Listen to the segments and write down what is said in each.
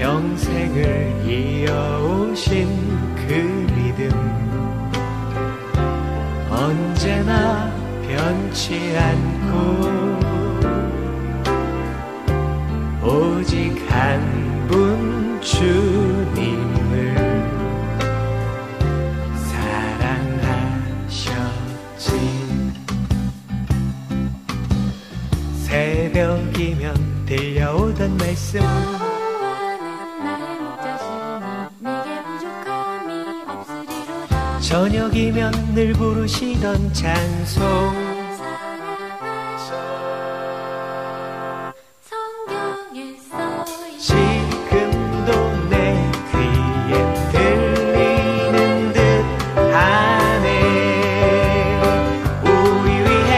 평생을 이어오신 그 믿음 언제나 변치 않고 오직 한 분 주님을 사랑하셨지. 새벽이면 들려오던 말씀 저녁이면 늘 부르시던 찬송 성경에서 지금도 내 귀에 들리는 듯 하네. 우리 위해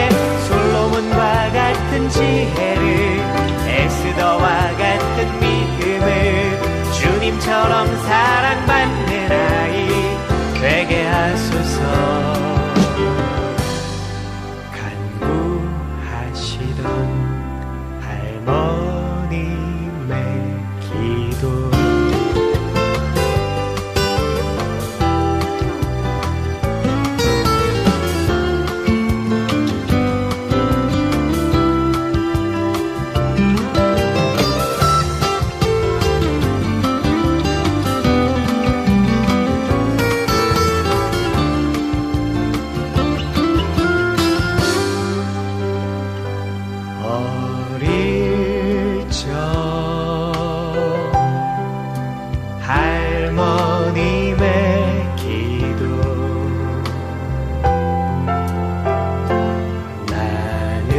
솔로몬과 같은 지혜를 에스더와 같은 믿음을 주님처럼 사랑받는 아이 되게 하소서 간구하시던 할머님의 기도. 어릴 적 할머님의 기도 나는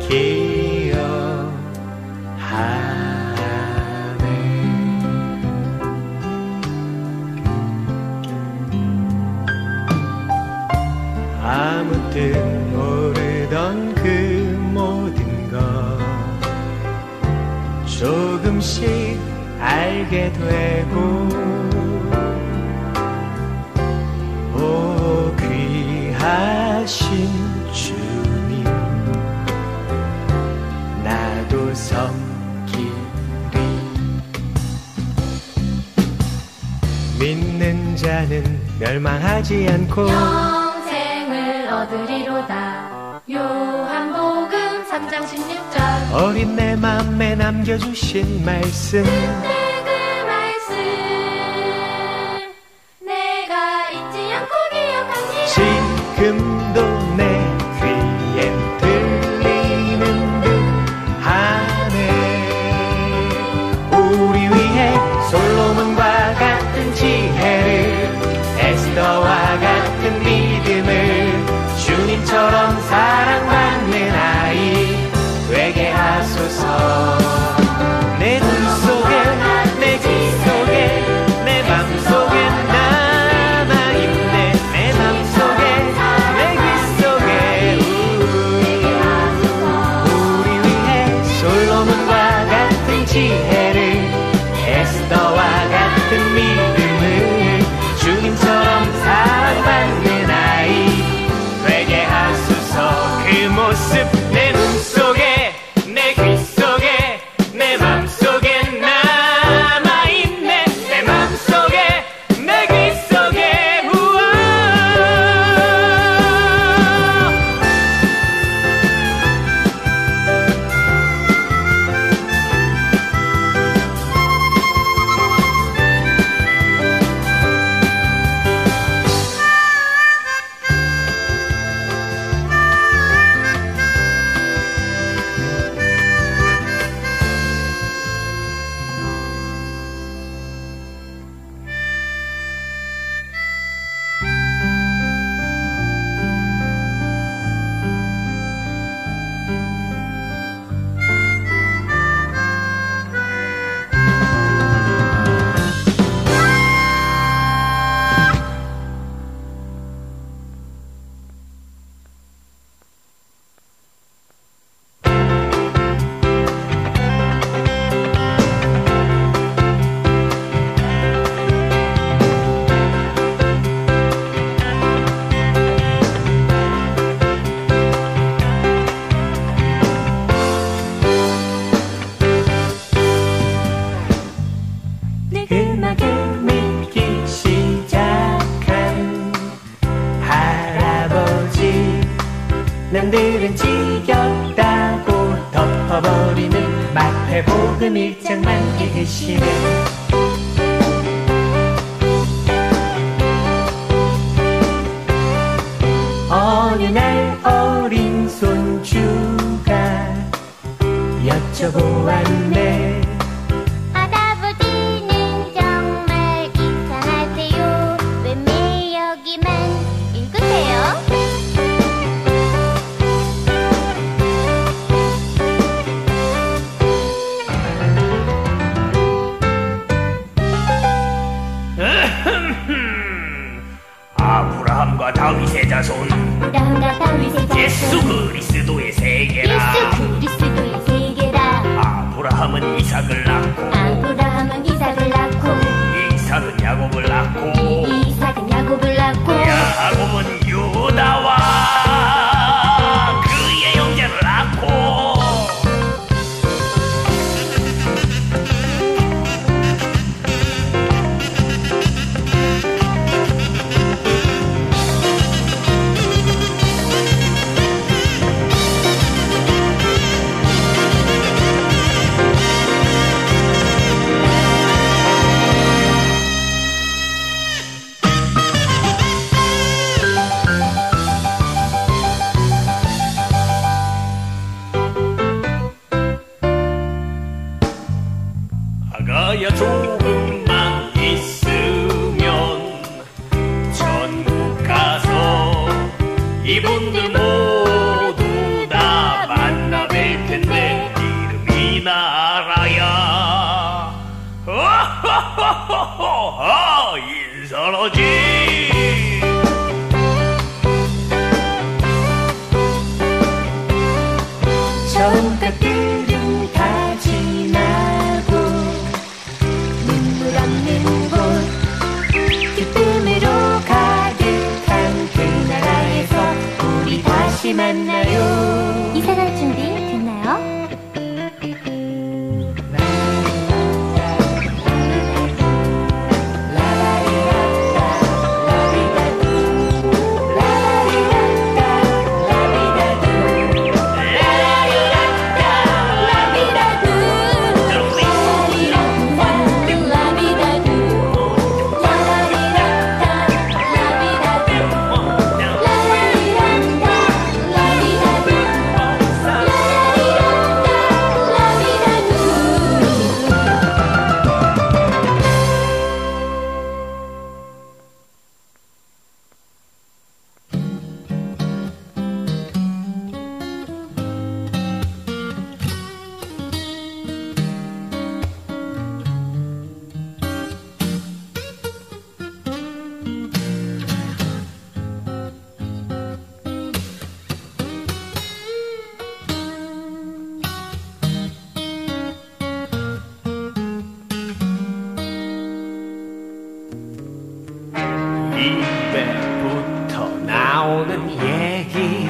기억하네. 아무 뜻 그 모든 것 조금씩 알게 되고 오 귀하신 주님 나도 섬기리. 믿는 자는 멸망하지 않고 영생을 얻으리로다. 요한복음 3장 16절 어린 내 맘에 남겨주신 말씀 그때 그 말씀 내가 잊지 않고 기억하니라. 지금도 내 귀에 들리는 듯 하네. 우리 위해 솔로몬과 같은 지혜를 에스더와 같은 믿음을 주님처럼 사랑받는 아이 되게 하소서. 내 눈 속에 여쭤보았네. 할아버지는 정말 이상하세요. 왜 매일 여기만 읽으세요? 아브라함과 다윗의 자손 예수 그리스도의 세계라. 아브라함은 이삭을 낳고, 이삭은 야곱을 낳고, 야곱은 유다와 그의 형제를 낳고. 아가야 조금만 있으면 천국 가서 이분들 모두 다 만나 뵐 텐데 이름이나 알아야 인사하지. 천국들은 다 지나고 눈물 없는 곳 기쁨으로 가득한 그 나라에서 우리 다시 만나요. 이사갈 준비 됐나요? 입에부터 나오는 얘기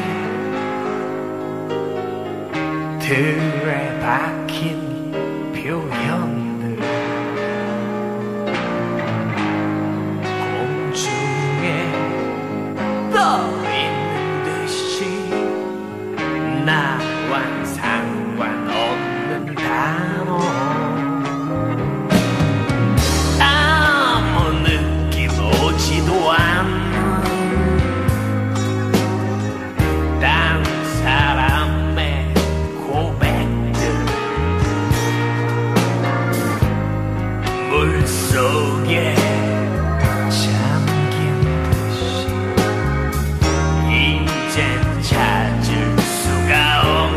들에 박힌 표현들 공중에 떠있는 듯이 나와 상관없는 단어 속에 잠긴 듯이 이젠 찾을 수가 없어.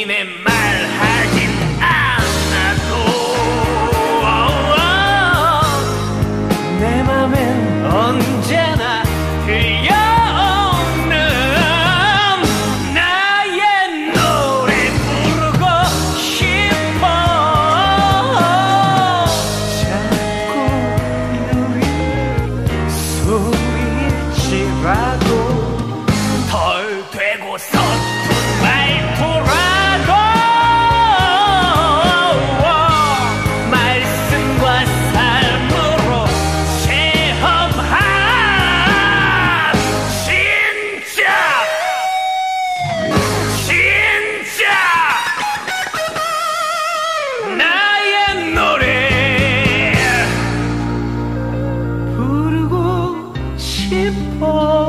본인의 말하진 않아도 내 맘엔 언제나 들려오는 나의 노래 부르고 싶어. 자꾸 우리 소리치라고 덜 되고 서툰 말투라도 말씀과 삶으로 체험한 진짜 나의 노래 부르고 싶어.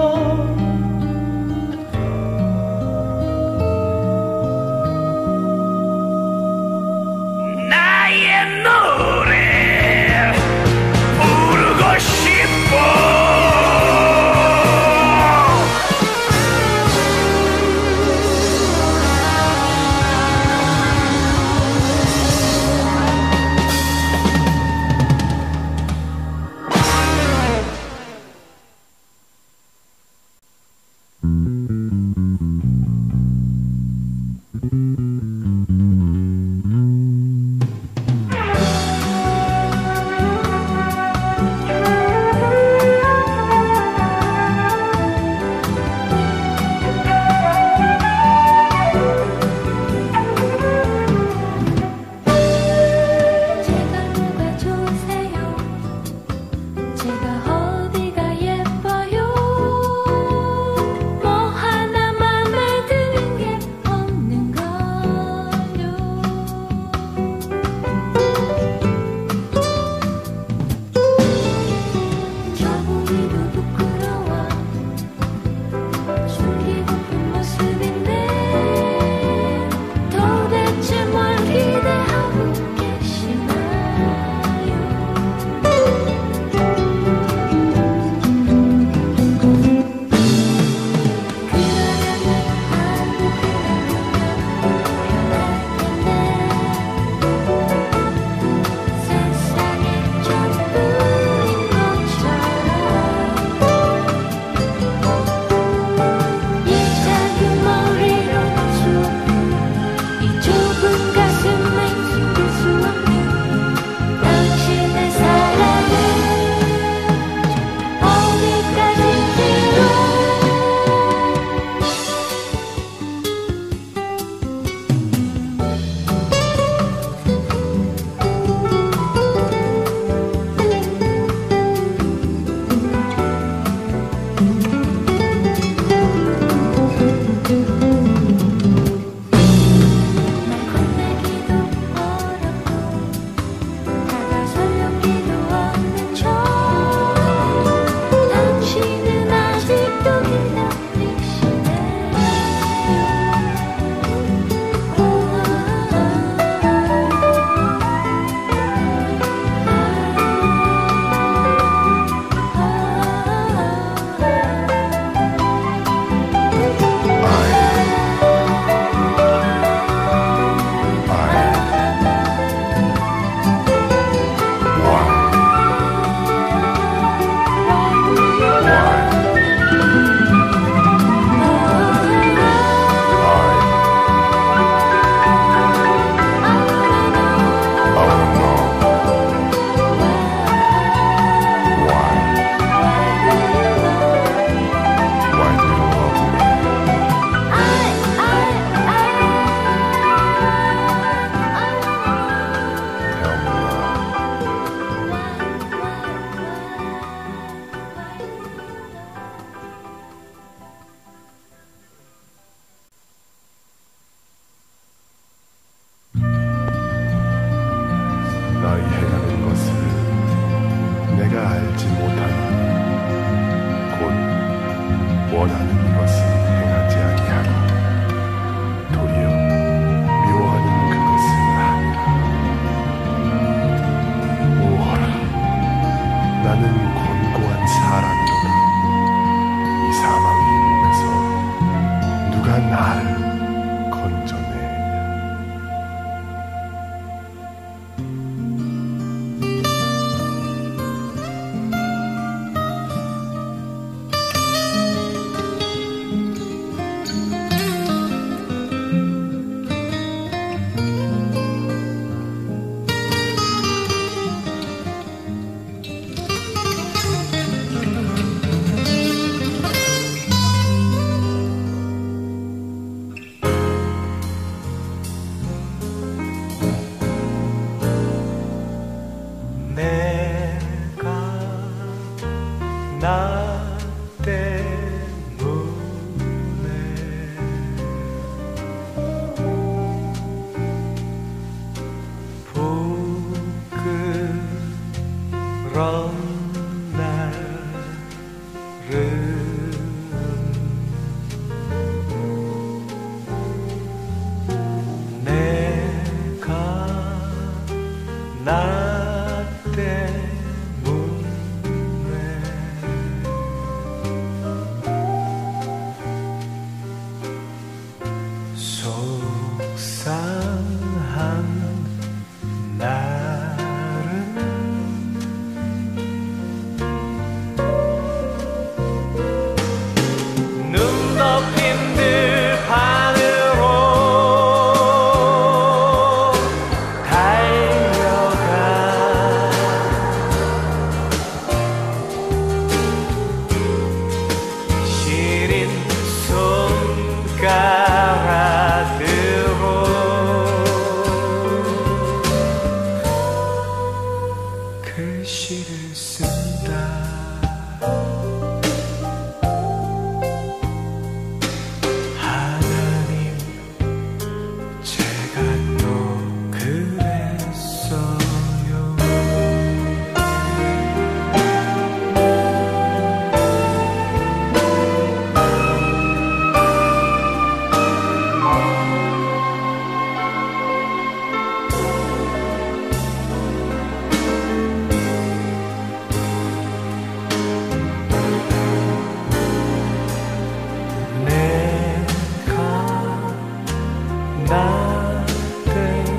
나 때문에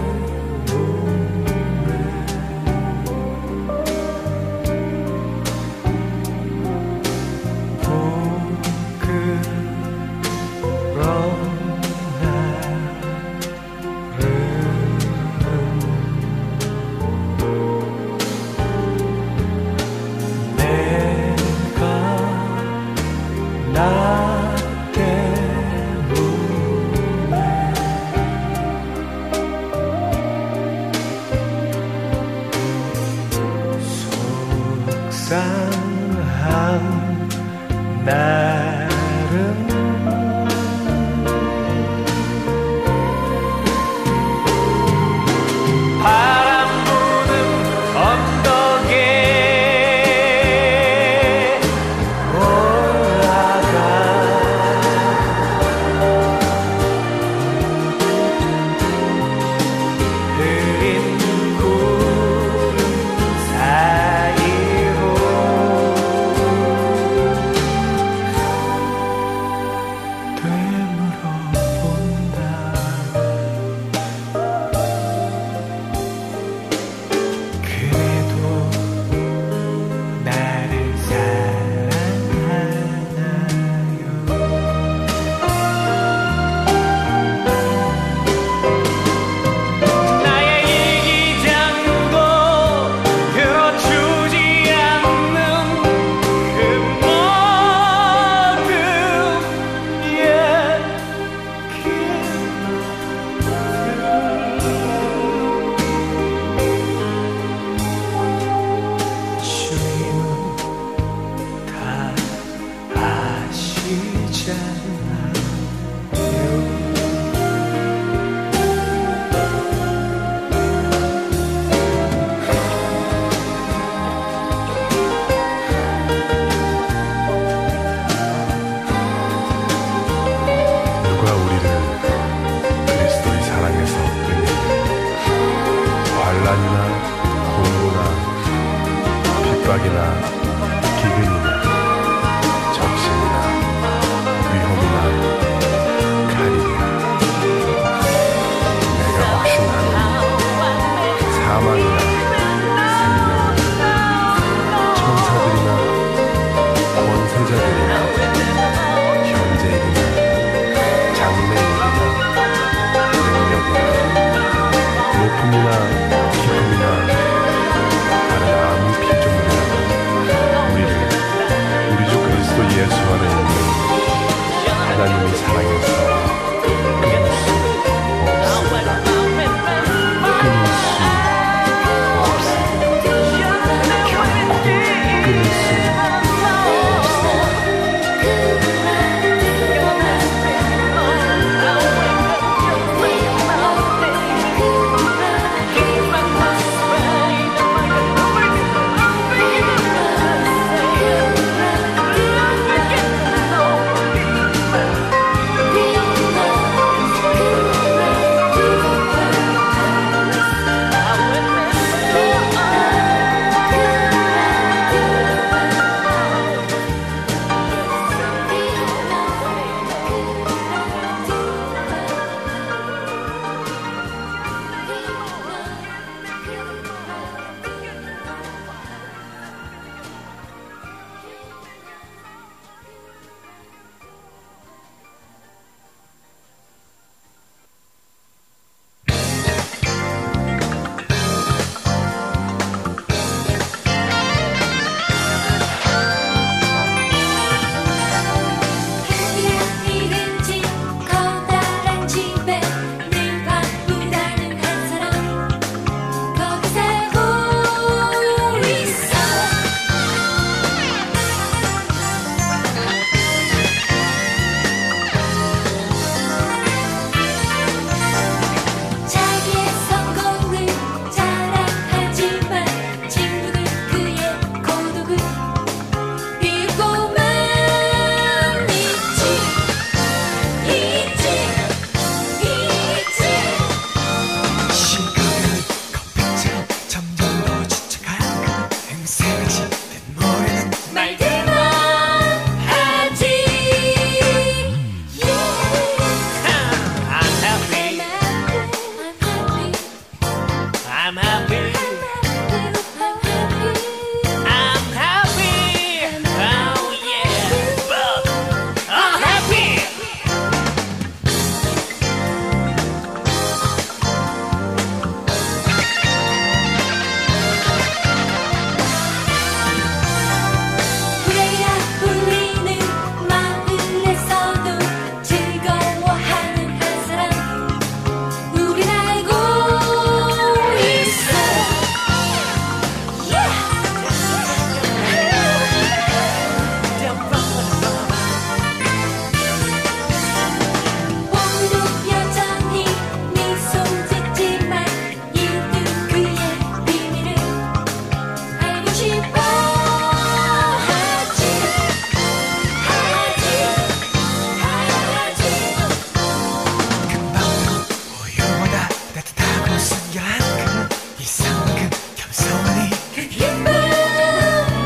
따뜻하고 숨겨한 그 이상한 그 겸손이 그 기쁨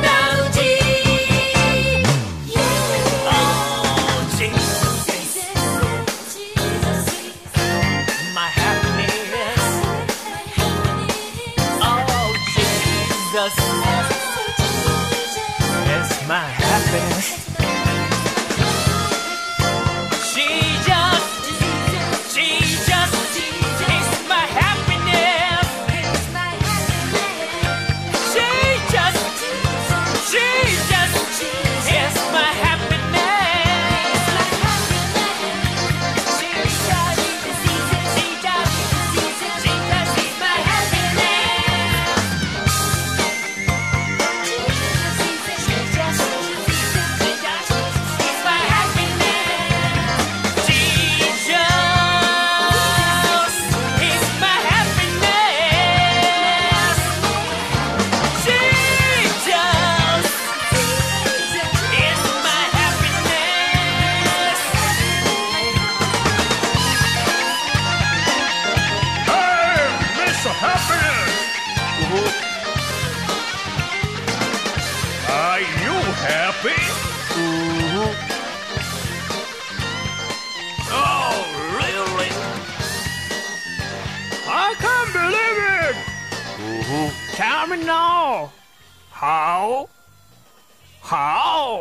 나오지 오직 My happiness Oh Jesus It's my happiness Are you happy? Oh, really? I can't believe it! Tell me now! How? How?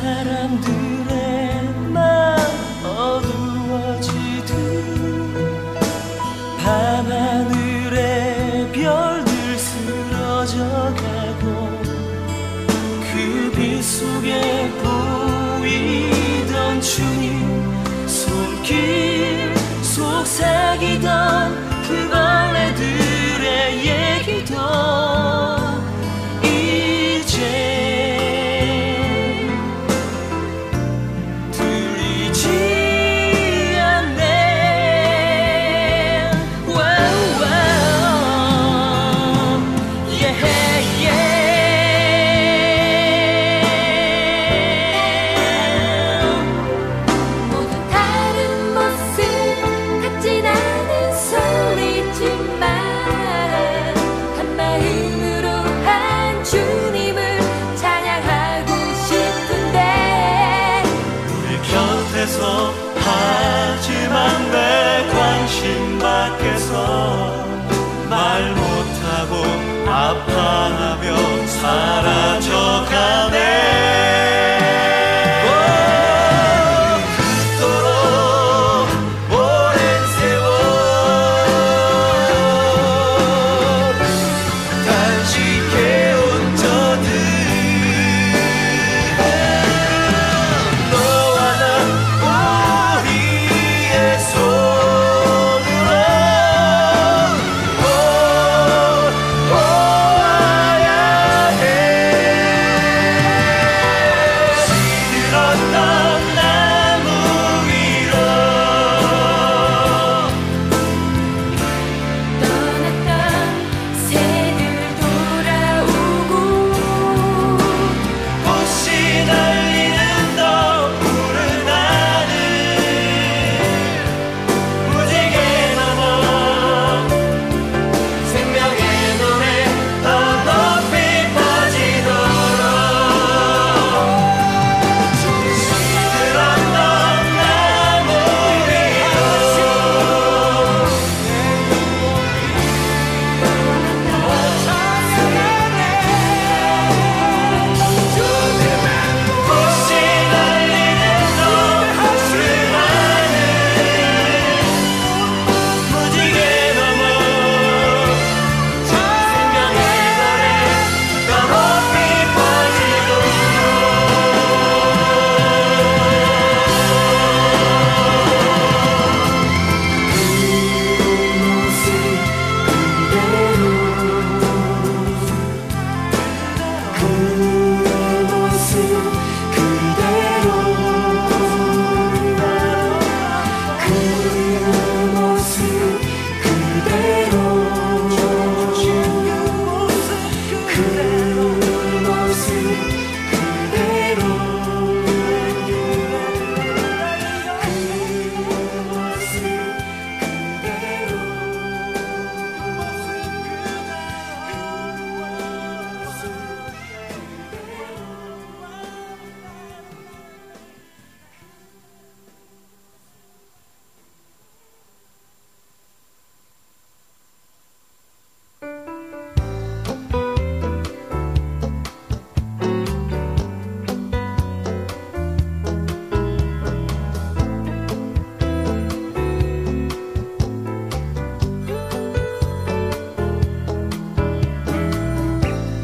사람들의 맘 어두워지듯 밤하늘의 별들 쓰러져가고 그 빛 속에 보이던 주님 손길 속삭이던 그 벌레들의 얘기도 하지만 내 관심 밖에서 말 못하고 아파하며 사라져가네. 그토록 오랜 세월 단식해 온 저들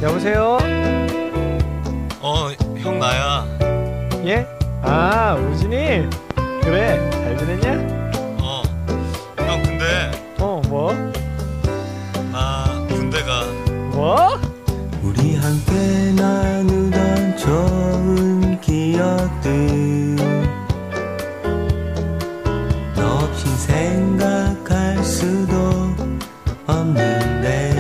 여보세요? 형 나야. 예? 아, 우진이? 그래, 잘 지냈냐? 형 근데 뭐? 나 군대가. 뭐? 우리 함께 나누던 좋은 기억들 너 없이 생각할 수도 없는데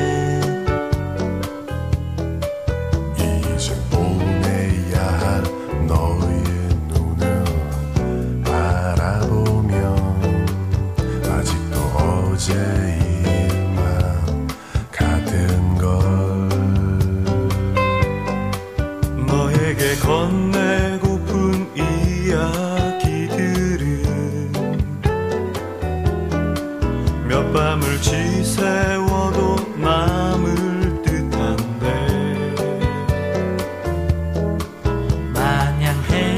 건네고픈 이야기들은 몇 밤을 지새워도 남을 듯한데 마냥 해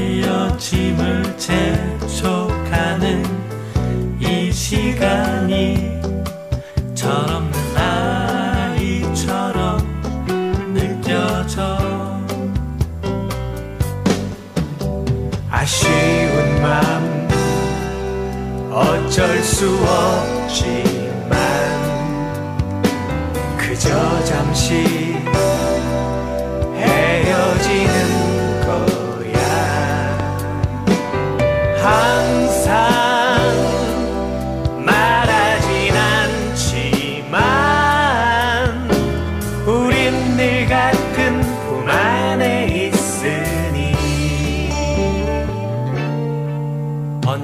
아쉬운 맘 어쩔 수 없지만 그저 잠시 헤어지는 거야. 항상 말하진 않지만 우린 늘 같은 품 안에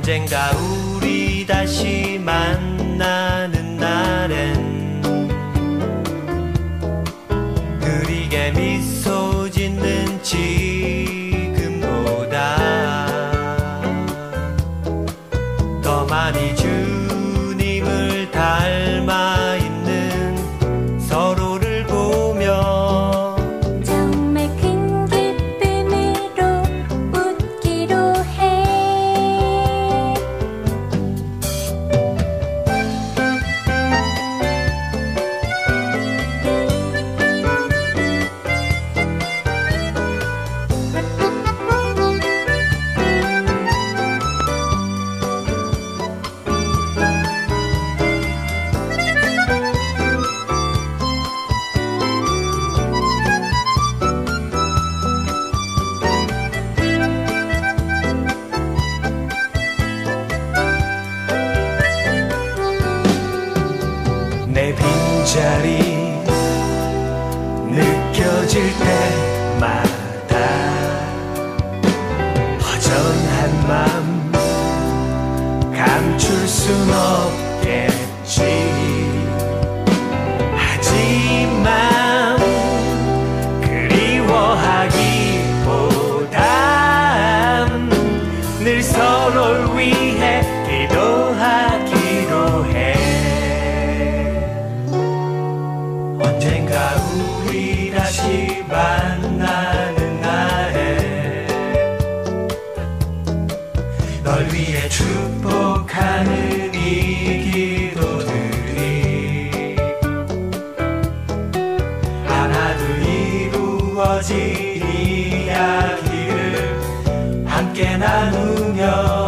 언젠가 우리 다시 만나는 날엔 느리게 미소 짓는 지금보다 더 많이 주님을 닮아 있는 서로를 보며 정말 큰 기쁨으로 웃기로 해. 내 빈자리 느껴질 때마다 허전한 맘 감출 순 없겠지. 하지만 그리워하기보단 늘 서로를 위해 기도하기로 해. 언젠가 우리 다시 만나는 날에 널 위해 축복하는 이 기도들이 하나도 이루어진 이야기를 함께 나누며